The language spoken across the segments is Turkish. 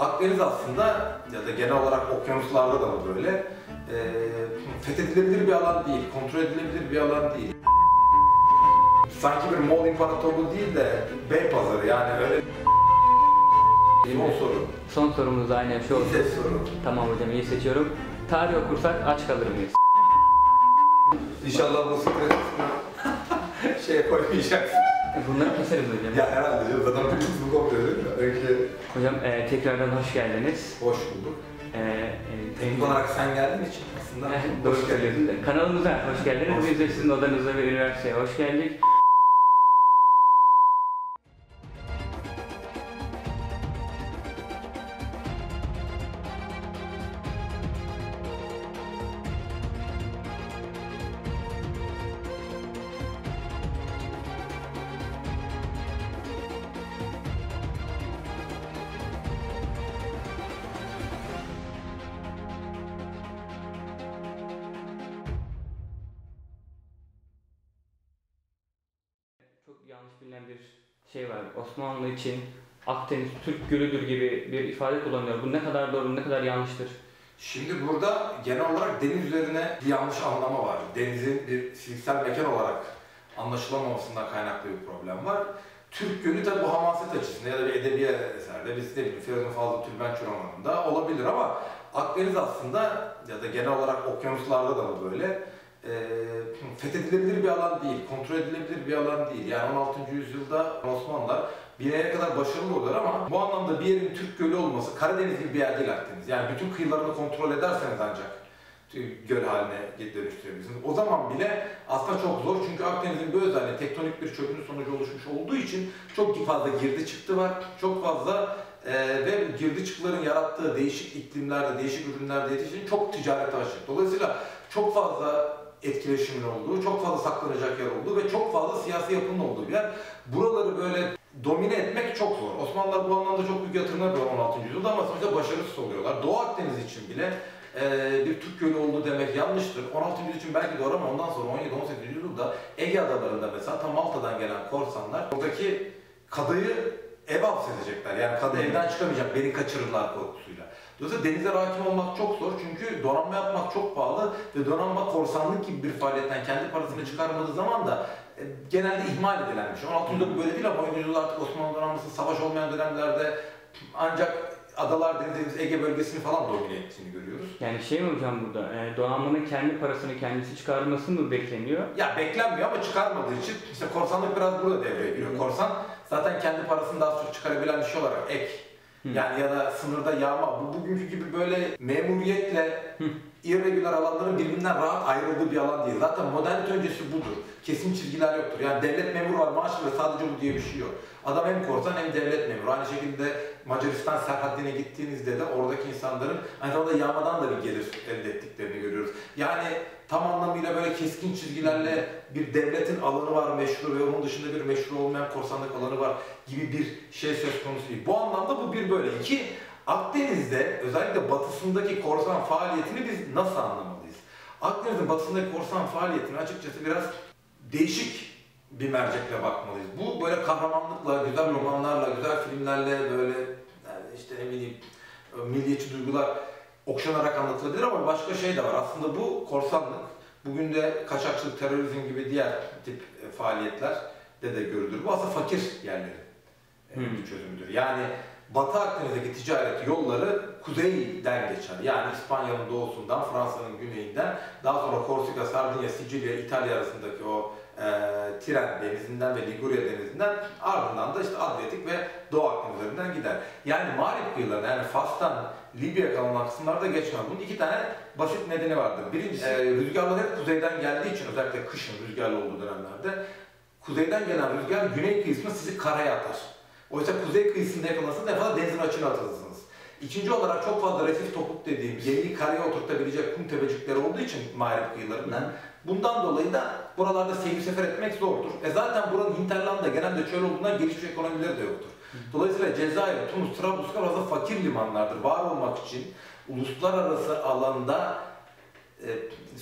Akdeniz aslında ya da genel olarak okyanuslarda da böyle fethedilebilir bir alan değil, kontrol edilebilir bir alan değil. Sanki bir Moğol İmparatorluğu değil de Beypazarı, yani öyle limon soru. Son sorumuz da aynı şu oldu. Ses soru. Tamam hocam, iyi seçiyorum. Tarih okursak aç kalır mıyız? İnşallah bu sıkıntı şey koymayacaksın. Bunları keserim hocam. Ya herhalde canım, zaten bir kısmı kopyalıyorduk. Önce... Hocam tekrardan hoş geldiniz. Hoş bulduk. Teknik olarak sen geldiğin için aslında hoş geldiniz. Kanalımıza hoş geldiniz. Biz de sizin odanıza ve üniversiteye hoş geldik. Yanlış bilinen bir şey var. Osmanlı için Akdeniz Türk Gölü'dür gibi bir ifade kullanıyor. Bu ne kadar doğru, ne kadar yanlıştır? Şimdi burada genel olarak deniz üzerine bir yanlış anlama var. Denizin bir fiziksel mekan olarak anlaşılamamasından kaynaklı bir problem var. Türk Gölü tabi bu hamaset açısından ya da bir edebi eserde, biz de bir Feridun Fazıl Tülbenç romanında olabilir ama Akdeniz aslında ya da genel olarak okyanuslarda da böyle fethedilebilir bir alan değil, kontrol edilebilir bir alan değil. Yani 16. yüzyılda Osmanlılar bir yere kadar başarılı olur ama bu anlamda bir yerin Türk Gölü olması, Karadeniz gibi bir yer değil Akdeniz. Yani bütün kıyılarını kontrol ederseniz ancak göl haline dönüştürebilirsiniz. O zaman bile aslında çok zor, çünkü Akdeniz'in bir özelliği tektonik bir çökünün sonucu oluşmuş olduğu için çok fazla girdi çıktı var, çok fazla ve girdi çıktıların yarattığı değişik iklimlerde, değişik ürünlerde yetiştiği çok ticarete açık. Dolayısıyla çok fazla etkileşimin olduğu, çok fazla saklanacak yer olduğu ve çok fazla siyasi yapının olduğu bir yer. Buraları böyle domine etmek çok zor. Osmanlılar bu anlamda çok büyük yatırımlar yapıyor 16. yüzyılda ama sonuçta başarısız oluyorlar. Doğu Akdeniz için bile bir Türk Gölü olduğu demek yanlıştır. 16. yüzyıl için belki doğru ama ondan sonra 17-18. yüzyılda Ege adalarında mesela tam Malta'dan gelen korsanlar oradaki kadıyı eve hapsedecekler. Yani kadı evden çıkamayacak, beni kaçırırlar korkusuyla. Dolayısıyla denize hakim olmak çok zor, çünkü donanma yapmak çok pahalı ve donanma korsanlık gibi bir faaliyetten kendi parasını çıkarmadığı zaman da genelde ihmal edilenmiş. 16. yüzyılda bu böyle değil ama 17. yüzyılda artık Osmanlı donanması savaş olmayan dönemlerde ancak adalar dediğimiz Ege bölgesini falan domine ettiğini görüyoruz. Yani şey mi hocam burada, donanmanın kendi parasını kendisi çıkarması mı bekleniyor? Ya beklenmiyor ama çıkarmadığı için işte korsanlık biraz burada devreye giriyor. Korsan zaten kendi parasını daha çok çıkarabilen bir şey olarak ek. Yani ya da sınırda yağma, bu bugünkü gibi böyle memuriyetle irregüler alanların birbirinden rahat ayrıldığı bir alan değil. Zaten modernite öncesi budur. Kesin çizgiler yoktur. Yani devlet memuru var, maaşlı ve sadece bu diye bir şey yok. Adam hem korsan hem devlet memuru. Aynı şekilde Macaristan Serhaddin'e gittiğinizde de oradaki insanların aynı zamanda yağmadan da bir gelir elde ettiklerini görüyoruz. Yani tam anlamıyla böyle keskin çizgilerle bir devletin alanı var meşru ve onun dışında bir meşru olmayan korsanlık alanı var gibi bir şey söz konusu değil. Bu anlamda bu bir böyle. İki, Akdeniz'de özellikle batısındaki korsan faaliyetini biz nasıl anlamalıyız? Akdeniz'in batısındaki korsan faaliyetini açıkçası biraz değişik bir mercekle bakmalıyız. Bu böyle kahramanlıkla, güzel romanlarla, güzel filmlerle böyle yani işte ne bileyim milliyetçi duygular okşanarak anlatılabilir ama başka şey de var. Aslında bu korsanlık, bugün de kaçakçılık, terörizm gibi diğer tip faaliyetlerde de görülür. Bu aslında fakir yerlerin bir çözümüdür. Yani Batı Akdeniz'deki ticaret yolları kuzeyden geçer. Yani İspanya'nın doğusundan, Fransa'nın güneyinden, daha sonra Korsika, Sardinia, Sicilya, İtalya arasındaki o Tiren denizinden ve Liguria denizinden, ardından da işte Adriyatik ve Doğu Akdeniz üzerinden gider. Yani Mağrip kıyılarına, yani Fas'tan Libya'ya kalan kısımlarda geçmez. Bunun iki tane basit nedeni vardır. Birincisi, rüzgarlar hep kuzeyden geldiği için, özellikle kışın rüzgarlı olduğu dönemlerde kuzeyden gelen rüzgar güney kıyısına sizi karaya atar. Oysa kuzey kıyısında yakalansanız ne fazla denizin açığına atılırsınız. İkinci olarak çok fazla resif topuk dediğim gemiyi karaya oturtabilecek kum tepecikleri olduğu için Mağrip kıyılarından, bundan dolayı da buralarda seyir sefer etmek zordur. Zaten buranın hinterlanda genelde çöl olduğundan gelişmiş ekonomileri de yoktur. Dolayısıyla Cezayir, Tunus, Trablusgar arası fakir limanlardır. Var olmak için uluslararası alanda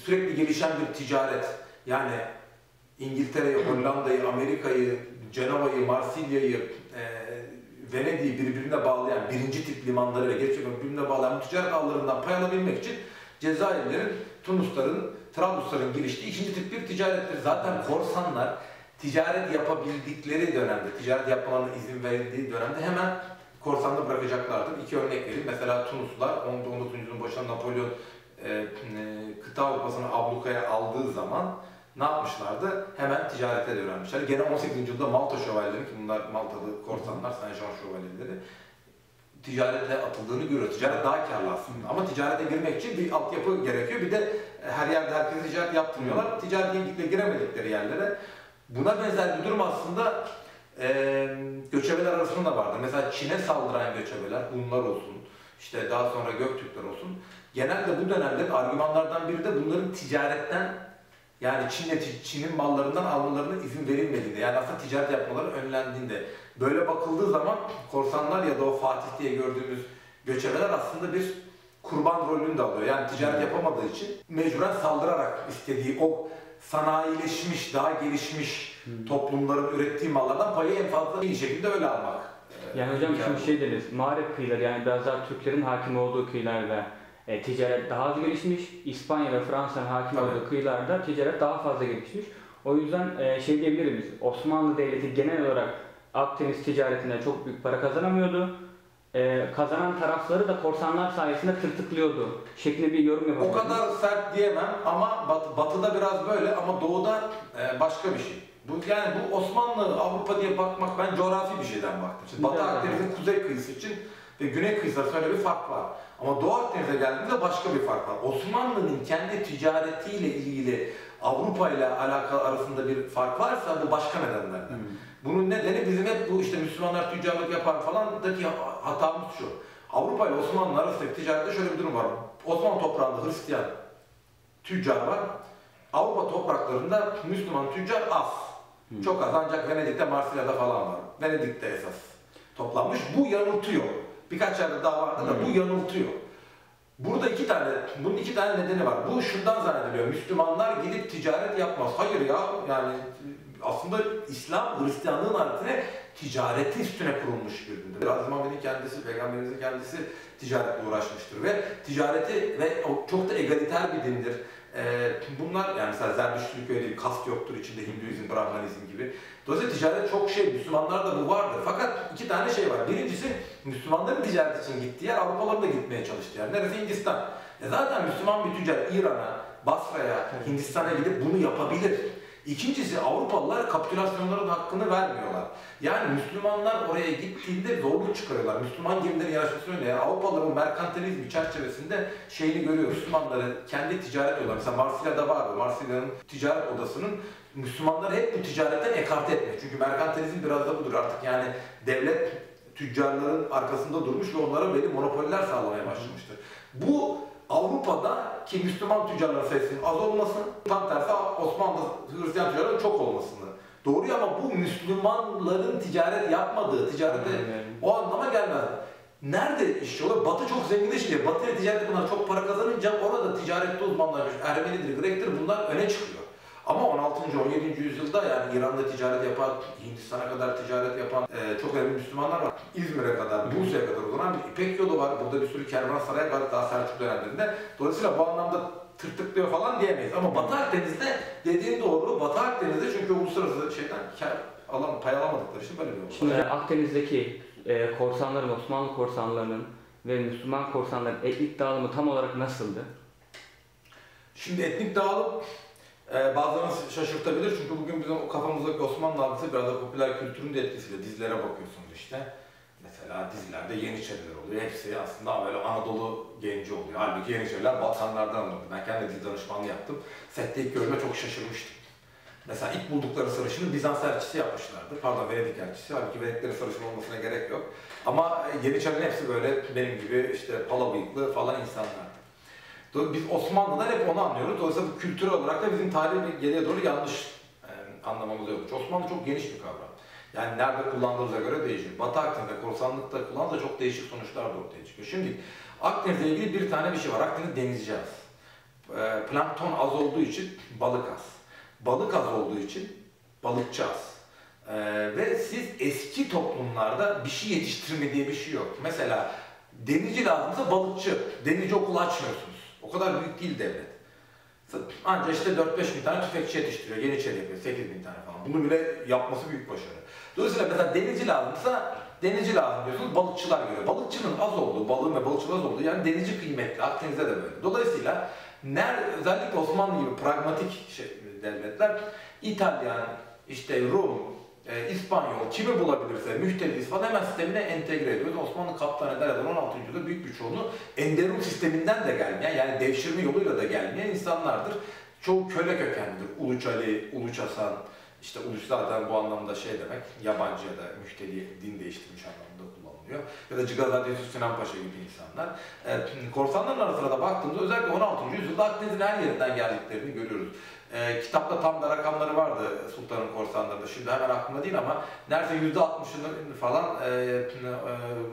sürekli gelişen bir ticaret, yani İngiltere'yi, Hollanda'yı, Amerika'yı, Cenova'yı, Marsilya'yı, Venedik'i birbirine bağlayan birinci tip limanları ve gerçekten birbirine bağlayan ticaret ağlarından pay alabilmek için Cezayirlerin, Tunusların, Trablusların giriştiği ikinci tip bir ticarettir. Zaten korsanlar ticaret yapabildikleri dönemde, ticaret yapmalarına izin verildiği dönemde hemen korsanlığı bırakacaklardır. İki örnek vereyim. Mesela Tunuslular 19. yüzyılın başında Napolyon kıta Avrupa'sını ablukaya aldığı zaman ne yapmışlardı? Hemen ticarete dönmüşler. Gene 18. yüzyılda Malta şövalyeleri, ki bunlar Maltalı korsanlar, Saint-Jean şövalyeleri, ticarete atıldığını görüyoruz. Ticaret daha karlı aslında. Ama ticarete girmek için bir altyapı gerekiyor. Bir de her yerde herkese ticaret yaptırmıyorlar. Ticarete giremedikleri yerlere. Buna benzer bir durum aslında göçebeler arasında vardır. Mesela Çin'e saldıran göçebeler, Hunlar olsun, işte daha sonra Göktürkler olsun. Genelde bu dönemde argümanlardan biri de bunların ticaretten, yani Çin'in mallarından almalarına izin verilmediğinde, yani aslında ticaret yapmaları önlendiğinde. Böyle bakıldığı zaman korsanlar ya da o Fatih diye gördüğümüz göçebeler aslında bir kurban rolünü de alıyor. Yani ticaret yapamadığı için mecburen saldırarak istediği o sanayileşmiş, daha gelişmiş toplumların ürettiği mallardan payı en fazla bir şekilde öyle almak. Yani hocam şimdi şey deriz, mağrip kıyıları, yani biraz daha Türklerin hakim olduğu kıyılarda ticaret daha az gelişmiş, İspanya ve Fransa'nın hakim olduğu kıyılarda ticaret daha fazla gelişmiş. O yüzden şey diyebiliriz, Osmanlı Devleti genel olarak Akdeniz ticaretinden çok büyük para kazanamıyordu. Kazanan tarafları da korsanlar sayesinde tırtıklıyordu şeklinde bir yorum yapabilirim. O kadar sert diyemem ama batıda biraz böyle, ama doğuda başka bir şey. Yani bu Osmanlı, Avrupa diye bakmak, ben coğrafi bir şeyden baktım. İşte Batı Akdeniz'in kuzey kıyısı için ve güney kıyısı arasında öyle bir fark var. Ama Doğu Akdeniz'e geldiğinde başka bir fark var. Osmanlı'nın kendi ticaretiyle ilgili Avrupa ile alakalı arasında bir fark varsa bu başka nedenlerden. Bunun nedeni bizim hep bu işte Müslümanlar tüccarlık yapar falandaki hatamız şu. Avrupa ile Osmanlı arasındaki ticarette şöyle bir durum var. Osmanlı toprağında Hristiyan tüccar var. Avrupa topraklarında Müslüman tüccar az. Çok az, ancak Venedik'te, Marsilya'da falan var. Venedik'te esas toplanmış. Bu yanıltıyor. Birkaç yerde daha vardı da bu yanıltıyor. Burada bunun iki tane nedeni var. Bu şundan zannediliyor. Müslümanlar gidip ticaret yapmaz. Hayır ya, yani aslında İslam, Hristiyanlığın aksine ticareti üstüne kurulmuş bir dindir. Hazreti Muhammed'in kendisi, Peygamberimizin kendisi ticaretle uğraşmıştır ve ticareti ve çok da egaliter bir dindir. Bunlar, yani mesela Zerdüştlük öyle bir kast yoktur içinde, Hinduizm, Brahmanizm gibi. Dolayısıyla ticaret çok şey, Müslümanlarda bu vardır. Fakat iki tane şey var. Birincisi, Müslümanların ticaret için gittiği yer, Avrupalıların da gitmeye çalıştığı yer. Neresi? Hindistan. Zaten Müslüman bir tüccar İran'a, Basra'ya, Hindistan'a gidip bunu yapabilir. İkincisi, Avrupalılar kapitülasyonların hakkını vermiyorlar. Yani Müslümanlar oraya gittiğinde zorluk çıkarıyorlar. Müslüman gemilerin yarışmasını önleyen, yani Avrupalıların merkantilizmi çerçevesinde şeyini görüyoruz. Müslümanları kendi ticaret yolları, mesela Marsilya'da vardı. Marsilya'nın ticaret odasının Müslümanları hep bu ticaretten ekarte etmiyor. Çünkü merkantilizm biraz da budur artık, yani devlet tüccarların arkasında durmuş ve onlara belli monopoller sağlamaya başlamıştır. Bu Avrupa'da ki Müslüman tüccarların sayısının az olmasını, tam tersi Osmanlı Hristiyan tüccarların çok olmasını. Doğru, ama bu Müslümanların ticaret yapmadığı, ticarete o anlama gelmez. Nerede iş oluyor? Batı çok zenginleşiyor. Batı'ya ticaret, bunlar çok para kazanınca orada ticarette uzmanlaşmış, Ermenidir, Grek'tir, bunlar öne çıkıyor. Ama 16. 17. yüzyılda, yani İran'da ticaret yapan, Hindistan'a kadar ticaret yapan çok önemli Müslümanlar var. İzmir'e kadar, Bursa'ya kadar uzanan bir İpek yolu var. Burada bir sürü kervansaray var daha Selçuk dönemlerinde. Dolayısıyla bu anlamda tırtıklıyor falan diyemeyiz. Ama Batı Akdeniz'de dediğin doğru. Batı Akdeniz'de çünkü uluslararası şeyden pay alamadıkları için böyle bir olay. Şimdi Akdeniz'deki korsanların, Osmanlı korsanlarının ve Müslüman korsanların etnik dağılımı tam olarak nasıldı? Şimdi etnik dağılım bazılarını şaşırtabilir, çünkü bugün bizim kafamızdaki Osmanlı algısı biraz da popüler kültürün de etkisiyle. Dizlere bakıyorsunuz işte. Mesela dizilerde Yeniçeriler oluyor. Hepsi aslında böyle Anadolu genci oluyor. Halbuki Yeniçeriler Balkanlardan alındı. Ben kendi diz danışmanlığı yaptım. Sette ilk görme çok şaşırmıştım. Mesela ilk buldukları sarışını Bizans elçisi yapmışlardı. Pardon, Venedik elçisi. Halbuki Venediklerin sarışın olmasına gerek yok. Ama Yeniçerilerin hepsi böyle benim gibi işte pala bıyıklı falan insanlardı. Biz Osmanlı'dan hep onu anlıyoruz. Dolayısıyla bu kültürel olarak da bizim tarihi geriye doğru yanlış anlamamız olmuş. Osmanlı çok geniş bir kavram. Yani nerede kullandığımıza göre değişir. Batı Akdeniz'de korsanlıkta kullandığı çok değişik sonuçlar da ortaya çıkıyor. Şimdi Akdeniz'le ilgili bir tane bir şey var. Akdeniz denizci az. Plankton az olduğu için balık az. Balık az olduğu için balıkçı az. Ve siz eski toplumlarda bir şey yetiştirme diye bir şey yok. Mesela denizci lazımsa balıkçı, denizci okulu açmıyorsunuz. O kadar büyük değil devlet. Ancak işte 4-5 bin tane tüfekçi yetiştiriyor, Yeniçeri yapıyor, 8 bin tane falan. Bunu bile yapması büyük başarı. Dolayısıyla mesela denizci lazımsa denizci lazım diyorsunuz, balıkçılar görüyor. Balıkçının az olduğu, balığın ve balıkçının az olduğu, yani denizci kıymetli, Akdeniz'de de böyle. Dolayısıyla özellikle Osmanlı gibi pragmatik devletler, İtalyan, işte Rum, İspanyol, kimi bulabilirse mühteliz falan hemen sistemine entegre ediyoruz. Osmanlı Kaptanı Derya'dan 16. yüzyılda büyük bir çoğunu Enderun sisteminden de gelmeyen, yani devşirme yoluyla da gelmeyen insanlardır. Çoğu köle kökenlidir. Uluç Ali, Uluç Hasan, işte Uluç zaten bu anlamda şey demek, yabancı ya da mühteli, din değiştirmiş anlamında kullanılıyor. Ya da Cigazade Yusuf Sinan Paşa gibi insanlar. Korsanların arasına da baktığımızda özellikle 16. yüzyılda Akdeniz'in her yerinden geldiklerini görüyoruz. Kitapta tam da rakamları vardı Sultan'ın korsanlarında, şimdi hemen aklımda değil ama neredeyse %60'ının falan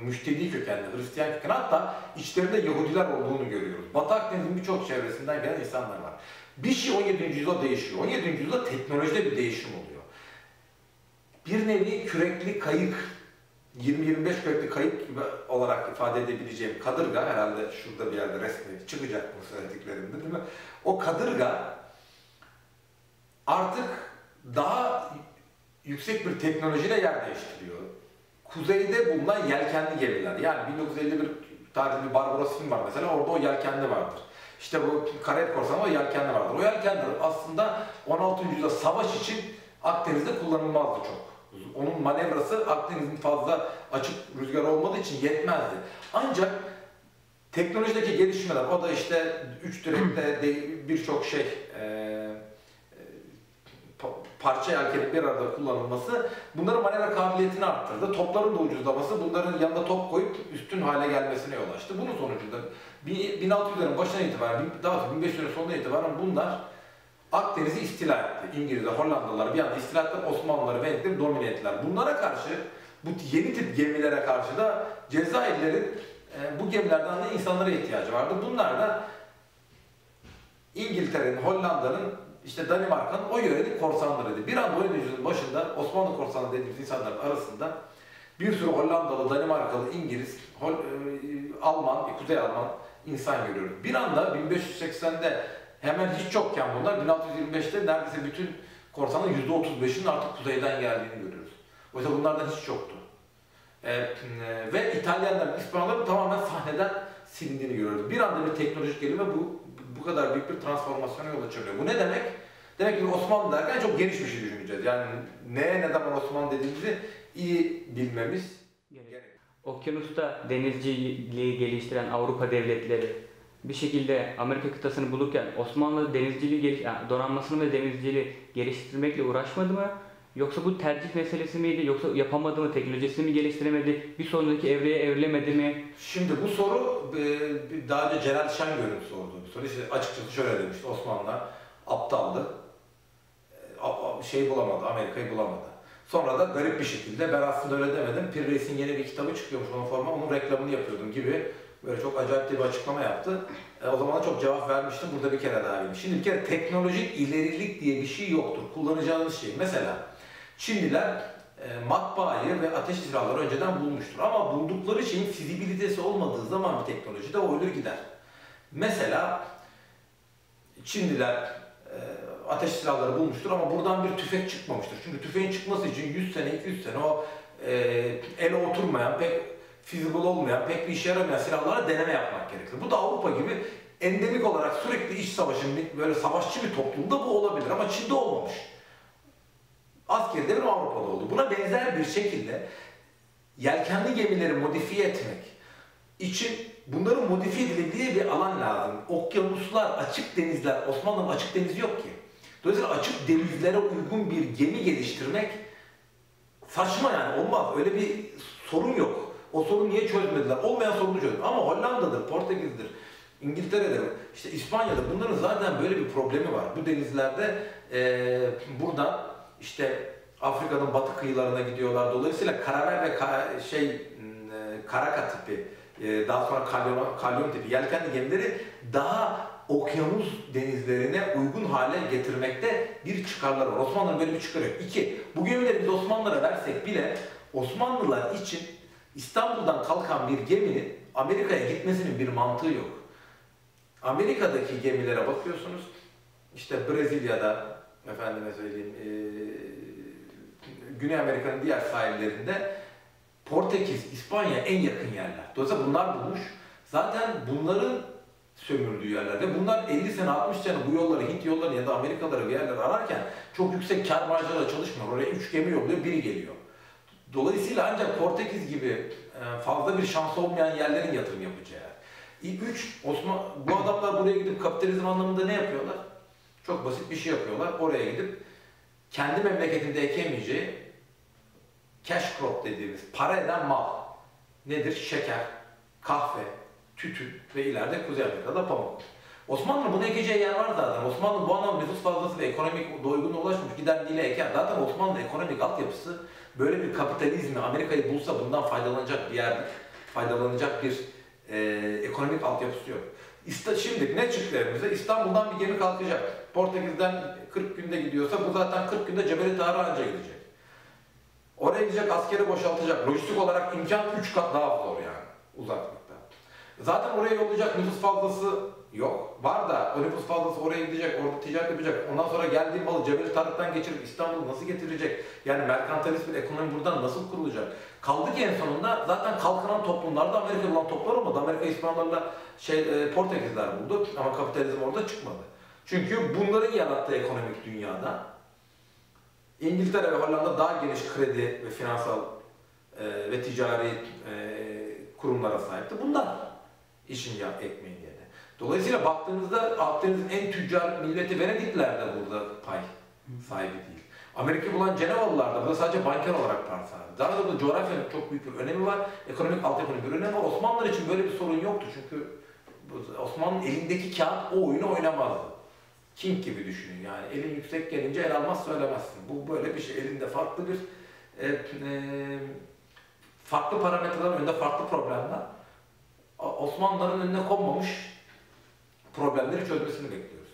müşteri kökenli, Hristiyan kökenli, hatta içlerinde Yahudiler olduğunu görüyoruz. Batı Akdeniz'in birçok çevresinden gelen insanlar var. Bir şey 17. yüzyılda değişiyor. 17. yüzyılda teknolojide bir değişim oluyor. Bir nevi kürekli kayık, 20-25 kürekli kayık gibi olarak ifade edebileceğim kadırga, herhalde şurada bir yerde resmi çıkacak bu söylediklerimde değil mi? O kadırga artık daha yüksek bir teknolojiyle yer değiştiriyor. Kuzeyde bulunan yelkenli gemiler, yani 1951 tarihli Barbaros film var mesela, orada o yelkenli vardır. İşte bu karet korsanı, o yelkenli vardır. O yelkenler aslında 16. yüzyılda savaş için Akdeniz'de kullanılmazdı çok. Onun manevrası Akdeniz'in fazla açık rüzgar olmadığı için yetmezdi. Ancak teknolojideki gelişmeler, o da işte 3 direkte birçok şey, parça yelkenin bir arada kullanılması bunların manevra kabiliyetini arttırdı. Topların da ucuzlaması bunların yanına top koyup üstün hale gelmesine yol açtı. Bunun sonucunda 1600'lerin başına itibaren, daha sonra 1500'lerin sonuna itibaren bunlar Akdeniz'i istila etti. İngilizler, Hollandalılar bir anda istila etti, Osmanlıları, Venedikleri domine ettiler. Bunlara karşı, bu yeni tip gemilere karşı da Cezayirlerin bu gemilerden de insanlara ihtiyacı vardı. Bunlar da İngiltere'nin, Hollanda'nın, İşte Danimarka'nın o yörenin korsanlarıydı. Bir anda 17. yüzyılın başında Osmanlı korsanı dediğimiz insanların arasında bir sürü Hollandalı, Danimarkalı, İngiliz, Alman, Kuzey Alman insan görüyoruz. Bir anda 1580'de hemen hiç yokken bunlar, 1625'te neredeyse bütün korsanın %35'inin artık kuzeyden geldiğini görüyoruz. Oysa bunlardan hiç yoktu. Ve İtalyanların, İspanyolların tamamen sahneden silindiğini görüyoruz. Bir anda bir teknolojik gelişme bu kadar büyük bir transformasyona yol açılıyor. Bu ne demek? Demek ki Osmanlı derken çok geniş bir şey düşüneceğiz. Yani ne zaman Osmanlı dediğimizi iyi bilmemiz gerekiyor. Okyanusta denizciliği geliştiren Avrupa devletleri bir şekilde Amerika kıtasını bulurken Osmanlı denizciliği, yani donanmasını ve denizciliği geliştirmekle uğraşmadı mı? Yoksa bu tercih meselesi miydi? Yoksa yapamadı mı? Teknolojisini mi geliştiremedi? Bir sonraki evreye evrilemedi mi? Şimdi bu soru daha önce Celal Şengör'ün sorduğu bir soru. İşte açıkçası şöyle demişti: Osmanlılar aptaldı, bulamadı, Amerika'yı bulamadı. Sonra da garip bir şekilde, ben aslında öyle demedim, Pir Reis'in yeni bir kitabı çıkıyormuş, onun reklamını yapıyordum gibi böyle çok acayip bir açıklama yaptı. O zaman çok cevap vermiştim, burada bir kere daha vereyim. Şimdi bir kere teknolojik ilerilik diye bir şey yoktur. Kullanacağınız şey, mesela Çinliler matbaayı ve ateş silahları önceden bulmuştur. Ama buldukları şeyin fizibilitesi olmadığı zaman bir teknolojide o ölür gider. Mesela Çinliler ateş silahları bulmuştur ama buradan bir tüfek çıkmamıştır. Çünkü tüfeğin çıkması için 100 sene, 200 sene o ele oturmayan, pek feasible olmayan, pek bir işe yaramayan silahlara deneme yapmak gerekir. Bu da Avrupa gibi endemik olarak sürekli iç savaşın, böyle savaşçı bir toplumda bu olabilir ama Çin'de olmamış. Askeri devrim Avrupa'da oldu. Buna benzer bir şekilde yelkenli gemileri modifiye etmek için bunların modifiye edildiği bir alan lazım. Okyanuslar, açık denizler, Osmanlı'nın açık denizi yok ki. Dolayısıyla açık denizlere uygun bir gemi geliştirmek saçma, yani olmaz. Öyle bir sorun yok. O sorunu niye çözmediler? Olmayan sorunu çözdü. Ama Hollanda'dır, Portekiz'dir, İngiltere'de, işte İspanya'da bunların zaten böyle bir problemi var. Bu denizlerde buradan İşte Afrika'nın batı kıyılarına gidiyorlar. Dolayısıyla karavel ve karaka tipi, daha sonra kalyon tipi yelkenli gemileri daha okyanus denizlerine uygun hale getirmekte bir çıkarları var. Osmanlı'nın böyle bir çıkarı yok. İki, bugün de biz Osmanlılara versek bile Osmanlılar için İstanbul'dan kalkan bir geminin Amerika'ya gitmesinin bir mantığı yok. Amerika'daki gemilere bakıyorsunuz, işte Brezilya'da, efendime söyleyeyim, Güney Amerika'nın diğer sahillerinde Portekiz, İspanya en yakın yerler. Dolayısıyla bunlar bulmuş. Zaten bunların sömürdüğü yerlerde. Bunlar 50 sene, 60 sene bu yolları, Hint yolları ya da Amerikaları bir yerler ararken çok yüksek kar marjlarla çalışmıyor. Oraya 3 gemi yolluyor, biri geliyor. Dolayısıyla ancak Portekiz gibi fazla bir şans olmayan yerlerin yatırım yapacağı yer. Üç, bu adamlar buraya gidip kapitalizm anlamında ne yapıyorlar? Çok basit bir şey yapıyorlar. Oraya gidip kendi memleketinde ekemeyeceği cash crop dediğimiz para eden mal. Nedir? Şeker, kahve, tütün ve ileride Kuzey Amerika'da pamuk. Osmanlı bunu ekeceği yer var zaten. Osmanlı bu anlamda nüfus fazlası ve ekonomik doygunluğa ulaşmış. Gider Nil'e eker. Zaten Osmanlı ekonomik altyapısı böyle bir kapitalizmi, Amerika'yı bulsa bundan faydalanacak bir yer, faydalanacak bir ekonomik altyapısı yok. Şimdi ne çıktı elimize? İstanbul'dan bir gemi kalkacak. Portekiz'den 40 günde gidiyorsa bu zaten 40 günde Cebeli Tarık'a anca gidecek. Oraya gidecek, askeri boşaltacak. Lojistik olarak imkan 3 kat daha zor yani uzaklıkta. Zaten oraya yollayacak nüfus fazlası yok. Var da o nüfus fazlası oraya gidecek, orada ticaret yapacak. Ondan sonra geldiği malı Cebeli Tarık'tan geçirip İstanbul'u nasıl getirecek? Yani merkantilist bir ekonomi buradan nasıl kurulacak? Kaldı ki en sonunda zaten kalkınan toplumlarda Amerika bulan toplar olmadı. Amerika İspanyollarla Portekizler buldu ama kapitalizm orada çıkmadı. Çünkü bunların yarattığı ekonomik dünyada İngiltere ve Hollanda daha geniş kredi ve finansal ve ticari kurumlara sahipti. Bunlar işin ekmeğini yedi. Dolayısıyla baktığınızda Akdeniz'in en tüccar milleti Venedikler de burada pay sahibi değil. Amerika bulan Cenevalılar da burada sadece banker olarak pay sahibi. Daha da bu coğrafyanın çok büyük bir önemi var. Ekonomik altyapının bir önemi var. Osmanlılar için böyle bir sorun yoktu çünkü Osmanlı'nın elindeki kağıt o oyunu oynamazdı. King gibi düşünün yani. Elin yüksek gelince el almaz söylemezsin. Bu böyle bir şey. Elinde farklı bir farklı parametrelerin önünde farklı problemler. Osmanlıların önüne konmamış problemleri çözmesini bekliyoruz.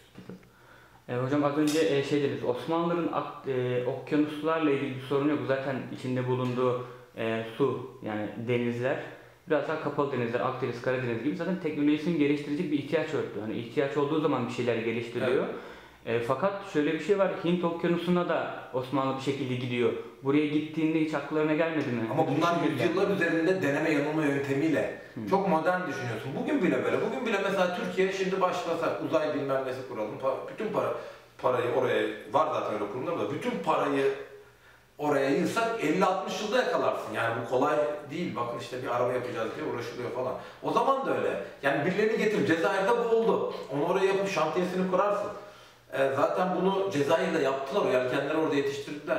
Hocam az önce şey dediniz. Osmanlıların okyanuslarla ilgili bir sorun yok. Zaten içinde bulunduğu su yani denizler biraz daha kapalı denizler, Akdeniz, Karadeniz gibi zaten teknolojisini geliştirecek bir ihtiyaç örtü. Hani ihtiyaç olduğu zaman bir şeyler geliştiriliyor. Evet. Fakat şöyle bir şey var, Hint Okyanusu'na da Osmanlı bir şekilde gidiyor. Buraya gittiğinde hiç akıllarına gelmedi mi? Ama bunlar yüzyıllar üzerinde deneme yanılma yöntemiyle çok modern düşünüyorsun. Bugün bile böyle. Bugün bile mesela Türkiye şimdi başlasak uzay bilmem nesi kuralım. Bütün parayı oraya, var zaten öyle kurumlar da, bütün parayı oraya yılsak 50-60 yılda yakalarsın. Yani bu kolay değil. Bakın işte bir araba yapacağız diye uğraşılıyor falan. O zaman da öyle. Yani birilerini getir. Cezayir'de bu oldu. Onu oraya yapıp şantiyesini kurarsın. Zaten bunu Cezayir'de yaptılar. O yelkenleri orada yetiştirdiler.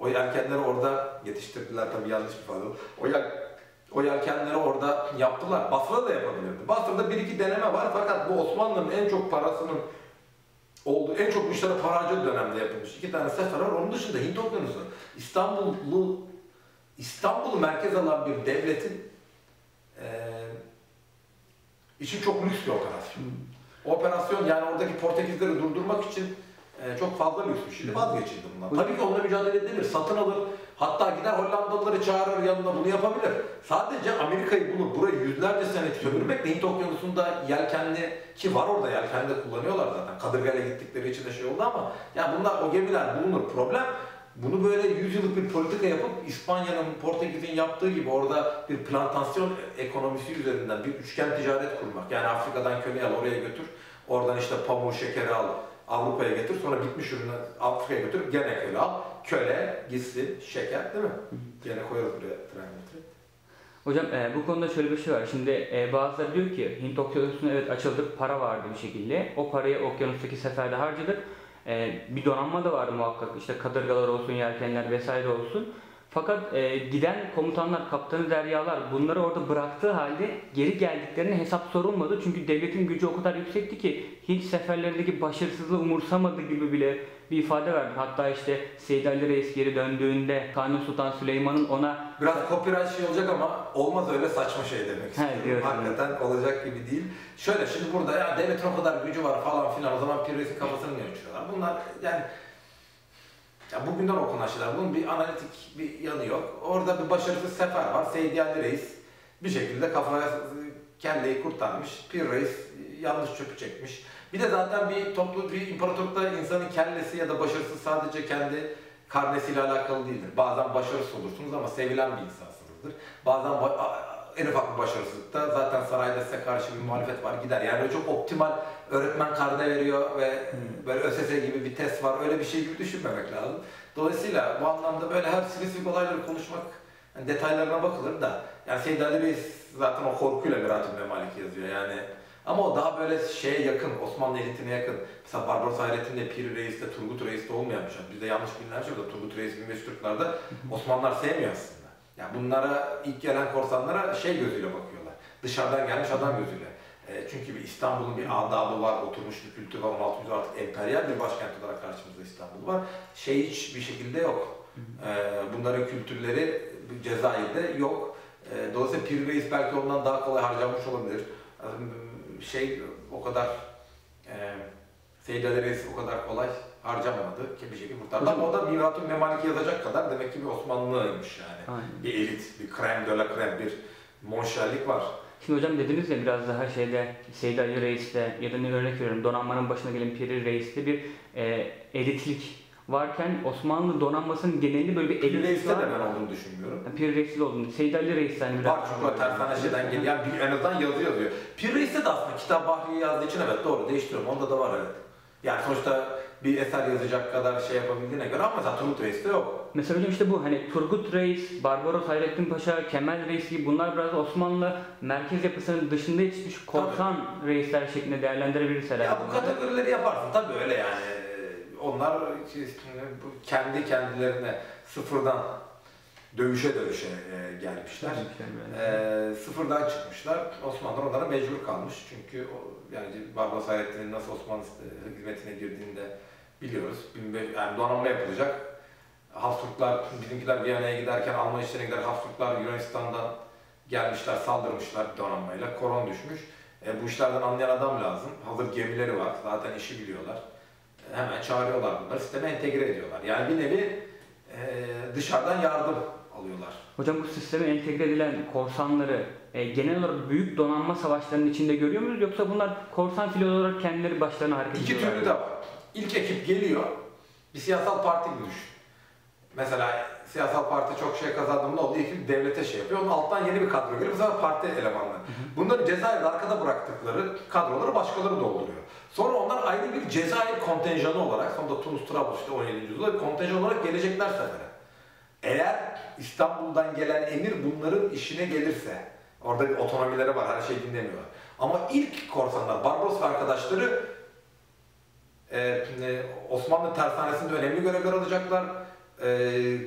O yelkenleri orada yetiştirdiler. Tabii yanlış bir ifade oldu. O yelkenleri orada yaptılar. Basra'da da yapabiliyordu. Basra'da bir iki deneme var. Fakat bu Osmanlı'nın en çok parasının oldu. En çok müşteri para harcadığı dönemde yapılmış. 2 tane sefer var. Onun dışında Hint Okyanusu. İstanbul'u merkez alan bir devletin için çok lüks bir operasyon. Operasyon yani oradaki Portekizleri durdurmak için çok fazla lüks bir şeydi. Vazgeçildi bunlar. Tabii ki onunla mücadele edilir. Satın alır. Hatta gider Hollandalıları çağırır yanına bunu yapabilir. Sadece Amerika'yı bulup burayı yüzlerce sene sömürmekle Hint Okyanusu'nda yelkenli ki var orada yelkenli kullanıyorlar zaten. Kadırga'ya gittikleri için de şey oldu ama yani bunlar o gemiler bulunur. Problem bunu böyle yüzyıllık bir politika yapıp İspanya'nın, Portekiz'in yaptığı gibi orada bir plantasyon ekonomisi üzerinden bir üçgen ticaret kurmak. Yani Afrika'dan köle al oraya götür. Oradan işte pamuk, şekeri al. Avrupa'ya getir, sonra bitmiş ürünü Afrika'ya götürüp gene köle al. Köle, gitsin, şeker değil mi? Gene koyarız buraya trenleri. Hocam bu konuda şöyle bir şey var. Şimdi bazıları diyor ki Hint Okyanusu'na evet açıldık, para vardı bir şekilde. O parayı okyanustaki seferde harcadık. Bir donanma da vardı muhakkak. İşte kadırgalar olsun, yelkenler vesaire olsun. Fakat giden komutanlar, kaptanı deryalar bunları orada bıraktığı halde geri geldiklerine hesap sorulmadı. Çünkü devletin gücü o kadar yüksekti ki Hint seferlerindeki başarısızlığı umursamadı gibi bile bir ifade verdi. Hatta işte Seydi Ali Reis geri döndüğünde Kanuni Sultan Süleyman'ın ona... Biraz copyright şey olacak ama olmaz öyle saçma şey demek istiyorum. Hakikaten evet, olacak gibi değil. Şöyle şimdi burada ya devletin o kadar gücü var falan filan, o zaman Pir Reis'in kafasını ne uçuyorlar? Bunlar yani... Ya bugünden okunan şeyler, bunun bir analitik bir yanı yok. Orada bir başarısız sefer var, Seydi Ali Reis bir şekilde kafaya kendiyi kurtarmış, Pir Reis yanlış çöpü çekmiş. Bir de zaten bir toplu bir imparatorlukta insanın kellesi ya da başarısız sadece kendi karnesiyle alakalı değildir. Bazen başarısız olursunuz ama sevilen bir insansınızdır. Bazen en ufak bir başarısızlıkta zaten sarayda size karşı bir muhalefet var, gider. Yani çok optimal öğretmen karne veriyor ve böyle ÖSS gibi bir test var, öyle bir şey gibi düşünmemek lazım. Dolayısıyla bu anlamda böyle her spesifik olayları konuşmak, yani detaylarına bakılır da, yani Seydi Ali Bey zaten o korkuyla Mirat-ül Memalik yazıyor yani. Ama o daha böyle şeye yakın, Osmanlı elitine yakın. Mesela Barbaros Hayreddin de Pir Reis'te, Turgut Reis'te olmayan bir şey. Bizde yanlış bilinler şey, Turgut Reis 1540'larda Osmanlılar sevmiyor aslında. Yani bunlara, ilk gelen korsanlara şey gözüyle bakıyorlar, dışarıdan gelmiş adam gözüyle. Çünkü İstanbul'un bir adabı var, oturmuş bir kültürü var, 16. yüzyılda artık emperyal bir başkent olarak karşımızda İstanbul var. Şey hiç bir şekilde yok. Bunların kültürleri Cezayir'de yok. Dolayısıyla Pir Reis belki ondan daha kolay harcamış olabilir. Şey o kadar, Seydi Ali Reis o kadar kolay harcamadı ki bir şekilde kurtardı. Ama o da Mirat-ül Memalik'i yazacak kadar demek ki bir Osmanlıymış yani. Aynen. Bir elit, bir krem de la krem, bir monşerlik var. Şimdi hocam dediniz ya biraz daha şeyde, Seydi Ali Reis'te ya da ne örnek veriyorum, donanmanın başına gelen Pir Reis'te bir elitlik varken Osmanlı donanmasının genelinde böyle bir elitlik var. Pir Reis'te de ben olduğunu düşünmüyorum. Yani Pir Reis'te de olduğunu, Seydi Ali Reis'te hani biraz... Var çünkü o tersane şeyden geliyor, yani en azından yazı yazıyor. Pir Reis'te de aslında Kitap Bahriye yazdığı için evet doğru değiştiriyorum, onda da var evet. Yani sonuçta bir eser yazacak kadar şey yapabildiğine göre, ama mesela Turgut Reis'te yok. Mesela hocam işte bu hani Turgut Reis, Barbaros Hayreddin Paşa, Kemal Reis gibi bunlar biraz Osmanlı merkez yapısının dışında yetişmiş korsan reisler şeklinde değerlendirebiliriz herhalde. Ya bu kategorileri yaparsın tabii öyle yani. Onlar kendi kendilerine sıfırdan dövüşe dövüşe gelmişler. Sıfırdan çıkmışlar. Osmanlılar onlara mecbur kalmış. Çünkü yani Barbaros Hayreddin'in nasıl Osmanlı hizmetine girdiğini de biliyoruz. Yani donanma yapılacak. Hafsburglar, bizimkiler Viyana'ya giderken Alman işlerine gider. Hafsburglar Yunanistan'dan gelmişler, saldırmışlar donanmayla. Koron düşmüş. Bu işlerden anlayan adam lazım. Hazır gemileri var. Zaten işi biliyorlar. Hemen çağırıyorlar bunları. Sisteme entegre ediyorlar. Yani bir nevi dışarıdan yardım alıyorlar. Hocam bu sisteme entegre edilen korsanları genel olarak büyük donanma savaşlarının içinde görüyor muyuz? Yoksa bunlar korsan filoları olarak kendileri başlarına hareket ediyorlar? İki türlü de var. İlk ekip geliyor, bir siyasal parti gibi düşün. Mesela siyasal parti çok şey kazandığında oldu, ekip devlete şey yapıyor, onun alttan yeni bir kadro geliyor, bu sefer parti elemanları. Bunların Cezayir'de arkada bıraktıkları kadroları başkaları dolduruyor. Sonra onlar ayrı bir Cezayir kontenjanı olarak, sonra da Tunus, Trablus işte 17. yüzyılda bir kontenjan olarak gelecekler sefere. Eğer İstanbul'dan gelen emir bunların işine gelirse, orada bir otonomileri var, her şeyi dinlemiyorlar. Ama ilk korsanlar, Barbaros arkadaşları Osmanlı tersanesinde önemli görevler alacaklar.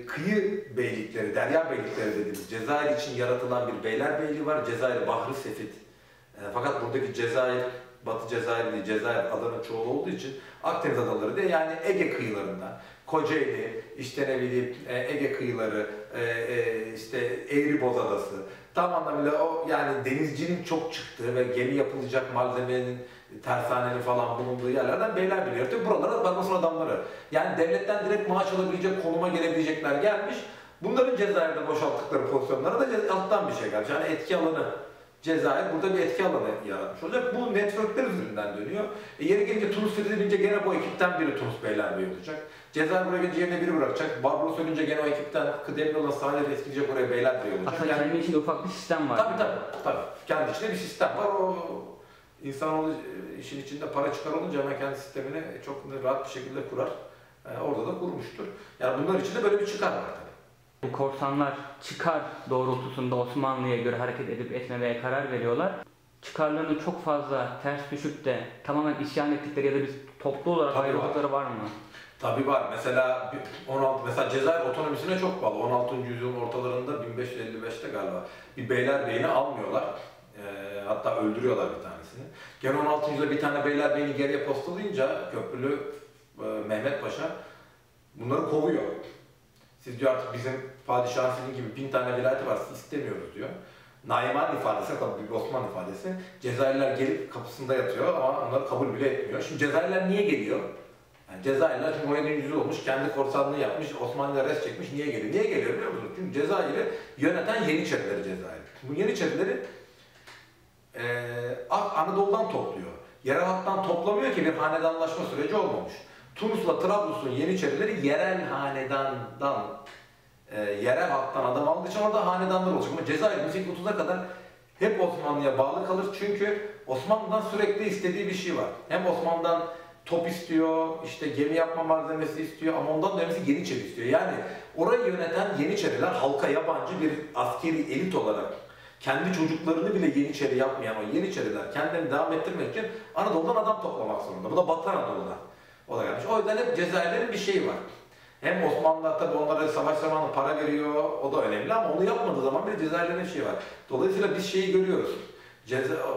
Kıyı beylikleri, derya beylikleri dediğimiz Cezayir için yaratılan bir beylerbeyliği var. Cezayir Bahri Sefid. Fakat buradaki Cezayir, Batı Cezayir değil, Cezayir adanın çoğulu olduğu için Akdeniz adaları diye, yani Ege kıyılarında, Kocaeli, işte ne bileyim Ege kıyıları, işte Eğriboz Adası, tam anlamıyla o yani denizcinin çok çıktığı ve gemi yapılacak malzemenin, tersanenin falan bulunduğu yerlerden beylerbeyi yaratıyor. Buralara Barbaros adamları, yani devletten direkt maaş alabilecek konuma gelebilecekler gelmiş. Bunların Cezayir'de boşalttıkları pozisyonlara da alttan bir şey gelmiş, yani etki alanı. Cezayir burada bir etki alanı yaratmış olacak. Bu networkler üzerinden dönüyor. Yeri gelince Tunus fethedilince gene bu ekipten biri Tunus beylerbeyi olacak. Cezayir buraya gelince yerine biri bırakacak. Barbaros ölünce gene o ekipten kıdemli olan sahneleri eskileyecek, oraya beylerbeyi olacak. Aslında yani, kendi içinde ufak bir sistem var. Tabii. Kendi içinde bir sistem var. O insan işin içinde para çıkar olunca hemen kendi sistemini çok rahat bir şekilde kurar. Orada da kurmuştur. Yani bunlar içinde böyle bir çıkar var. Korsanlar çıkar doğrultusunda Osmanlı'ya göre hareket edip etmemeye karar veriyorlar. Çıkarlarını çok fazla ters düşüp de tamamen isyan ettikleri ya da biz toplu olarak ayrıldıkları var mı? Tabii var. Mesela Cezayir otonomisine çok bağlı. 16. yüzyılın ortalarında 1555'te galiba bir Beylerbeyini almıyorlar. Hatta öldürüyorlar bir tanesini. Gene 16. yüzyılda bir tane Beylerbeyini geriye postalayınca Köprülü Mehmet Paşa bunları kovuyor. Siz diyor artık bizim padişahın sizin gibi 1000 tane vilayeti var, siz istemiyoruz diyor. Naiman ifadesi, tabii bir Osmanlı ifadesi. Cezayirler gelip kapısında yatıyor ama onları kabul bile etmiyor. Şimdi Cezayirler niye geliyor? Yani Cezayirler çünkü 17. yüzyıl olmuş, kendi korsanlığı yapmış, Osmanlı'ya res çekmiş, niye geliyor? Niye geliyor biliyor musunuz? Çünkü Cezayir'i yöneten Yeniçerileri Cezayir. Bu Yeniçerileri Anadolu'dan topluyor. Yerel halktan toplamıyor ki bir hanedanlaşma süreci olmamış. Tunus'la Trablus'un Yeniçerileri yerel hanedandan, yerel halktan adam aldığı için orada hanedanlar olacak. Ama Cezayir 1830'a kadar hep Osmanlı'ya bağlı kalır çünkü Osmanlı'dan sürekli istediği bir şey var. Hem Osmanlı'dan top istiyor, işte gemi yapma malzemesi istiyor ama ondan da önemlisi Yeniçeri istiyor. Yani orayı yöneten Yeniçeriler halka yabancı bir askeri elit olarak kendi çocuklarını bile Yeniçeri yapmayan o Yeniçeriler kendilerini devam ettirmek için Anadolu'dan adam toplamak zorunda. Bu da Batı Anadolu'dan olay yapmış. O yüzden hep Cezayirlerin bir şeyi var. Hem Osmanlılar tabi onlara savaş zamanı para veriyor, o da önemli ama onu yapmadığı zaman bile Cezayirlerin bir şeyi var. Dolayısıyla biz şeyi görüyoruz.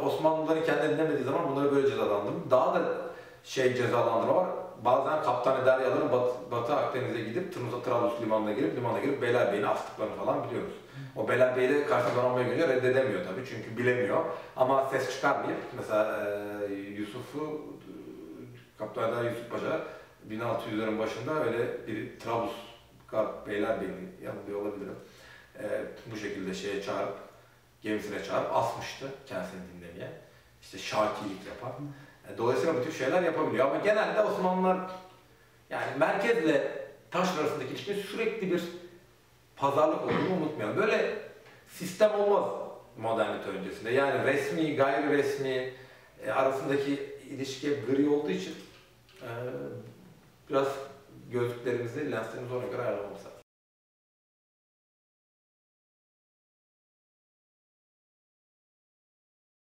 Osmanlıların kendilerini demediği zaman bunları böyle cezalandırıyor. Daha da cezalandırma var. Bazen Kaptanı Deryaların Batı Akdeniz'e gidip Tunus'a Trablus limanına girip Beylerbey'ini astıklarını falan biliyoruz. O Beylerbey'i de karşısına olmaya görünce reddedemiyor tabi çünkü bilemiyor ama ses çıkarmayıp mesela Kaptanı Derya Yusuf Paşa 1600'lerin başında öyle bir Trablus Beylerbey'ini yanılıyor olabilirim. Bu şekilde gemisine çağırıp asmıştı kendisini dinlemeye. İşte şakilik yapar. Dolayısıyla bu tür şeyler yapabiliyor ama genelde Osmanlılar yani merkezle taş arasındaki ilişki sürekli bir pazarlık olduğunu unutmayalım. Böyle sistem olmaz modernite öncesinde. Yani resmi, gayri resmi arasındaki ilişki gri olduğu için biraz gözlüklerimizi, lenslerimizi ona göre ayarlamamız lazım.